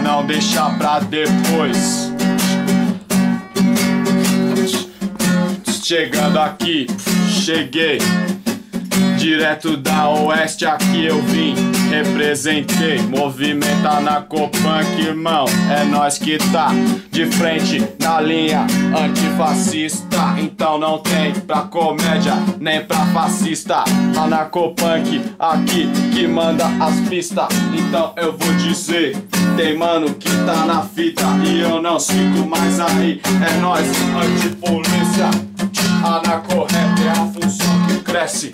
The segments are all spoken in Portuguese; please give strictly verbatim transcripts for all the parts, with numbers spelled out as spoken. pra não deixar pra depois. Chegando aqui, cheguei direto da oeste, aqui eu vim, representei. Movimenta na Copunk, irmão, é nós que tá de frente na linha antifascista. Então não tem pra comédia, nem pra fascista. A Narcopunk aqui que manda as pistas. Então eu vou dizer, tem mano que tá na fita e eu não sigo mais aí. É nós, antipolícia. A Narcorreta é a função que cresce,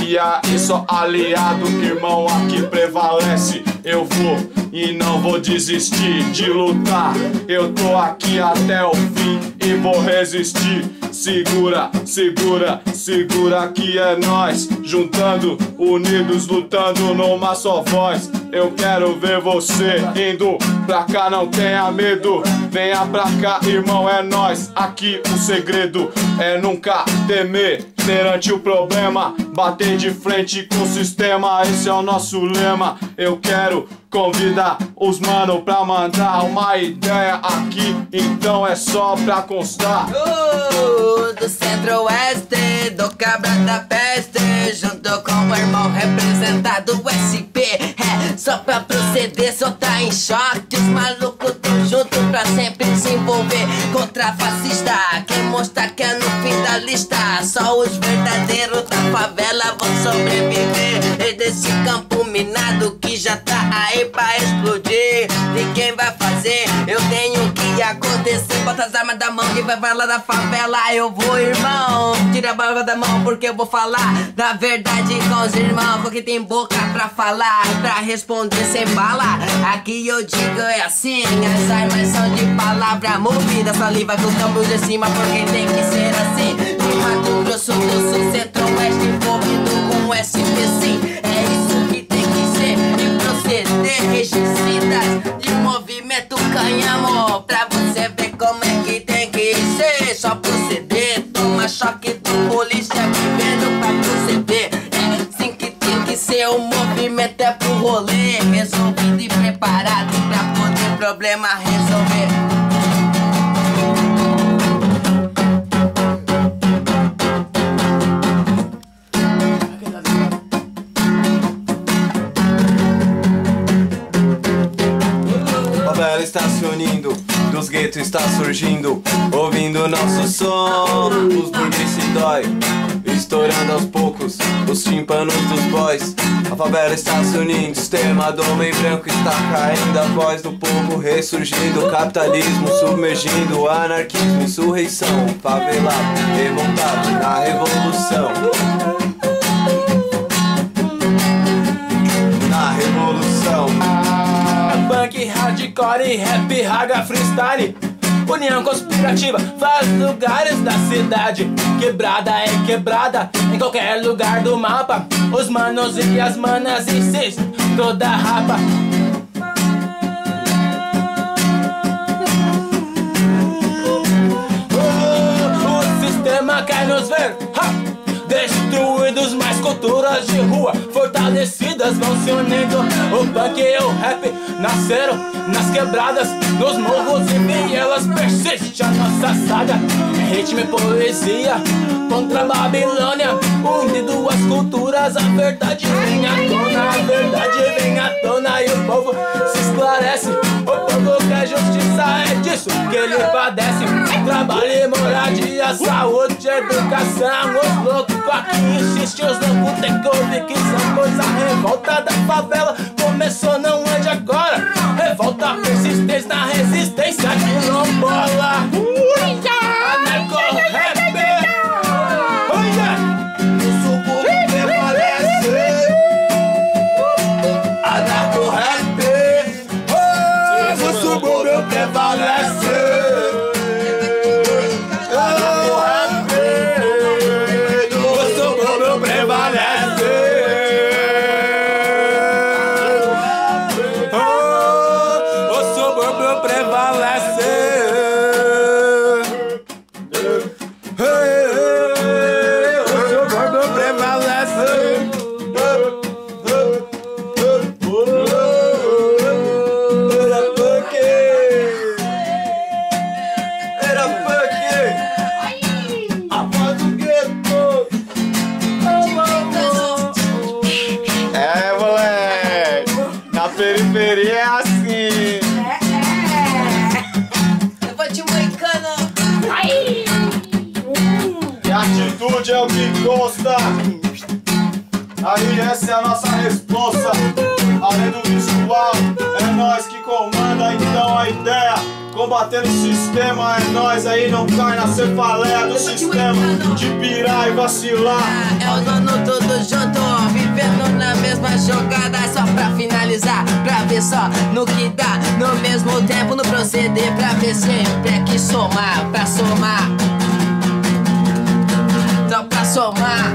e aí só aliado, irmão, aqui prevalece. Eu vou e não vou desistir de lutar. Eu tô aqui até o fim e vou resistir. Segura, segura, segura que é nós, juntando, unidos, lutando numa só voz. Eu quero ver você indo pra cá, não tenha medo. Venha pra cá, irmão, é nós. Aqui o segredo é nunca temer perante o problema, bater de frente com o sistema, esse é o nosso lema. Eu quero convidar os mano pra mandar uma ideia aqui, então é só pra constar. Uh, do centro-oeste, do cabra da peste, junto com o irmão representado S P. É, só pra proceder, só tá em choque, os malucos tão juntos pra sempre se envolver contra fascista. Quem mostra que é no fim da lista, só os verdadeiros da favela vão sobreviver. E desse campo minado que já tá aí pra explodir, ninguém vai fazer, eu tenho que acontecer. Bota as armas da mão e vai falar da favela. Eu vou, irmão, tira a barba da mão, porque eu vou falar da verdade com os irmãos. Porque tem boca pra falar, pra responder sem bala. Aqui eu digo é assim, as armas são de palavra movida, saliva com o tambor de cima, porque tem que ser assim. De Mato Grosso do Sul, Centro-Oeste, envolvido com S P, sim, é isso que tem que ser. E proceder regicidas de movimento canhamo, pra você ver como é que tem que ser. Só proceder, toma choque do polícia, vivendo pra proceder. É assim que tem que ser, o movimento é pro rolê, resolvido e preparado pra poder problema resolver. Está se unindo, dos guetos está surgindo, ouvindo nosso som. Os burguês se dói, estourando aos poucos os tímpanos dos boys. A favela está se unindo, sistema do homem branco está caindo. A voz do povo ressurgindo, capitalismo submergindo, anarquismo, insurreição, favelado, revoltado na revolução. Na revolução. Punk, hardcore, rap, raga, freestyle, união conspirativa, faz lugares da cidade. Quebrada é quebrada, em qualquer lugar do mapa. Os manos e as manas insistem, toda rapa. Oh, o sistema quer nos ver ha! Destruídos, mas culturas de rua fortalecidas vão se unindo. O punk e o rap nasceram nas quebradas, nos morros e vielas persiste a nossa saga. É ritmo e poesia contra a Babilônia, unindo as culturas, a verdade vem à tona. A verdade vem à tona e o povo se esclarece. O povo quer justiça, é disso que ele padece. Trabalho, moradia, saúde, educação. Os loucos aqui insiste, os loucos tem que ouvir que são coisa. Revolta da favela começou, não é de agora. Revolta persistência na resistência quilombola. Anarco-rap, o suco prevalece. Anarco-rap, o suco prevalece. Prevalece. Atitude é o que gosta. Aí essa é a nossa resposta. Além do visual, é nós que comanda. Então a ideia, combater o sistema. É nós aí, não cai na cefaleia do sistema. De pirar e vacilar. É o dono todo junto, vivendo na mesma jogada. Só pra finalizar, pra ver só no que dá. No mesmo tempo, no proceder, pra ver sempre é que somar, pra somar. Só pra somar.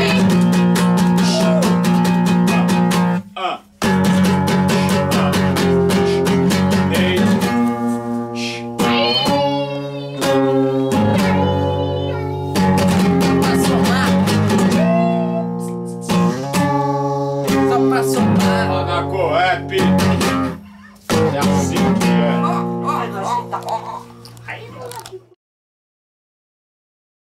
Ah. Ei. Pra somar. Só pra somar. Ana Coep.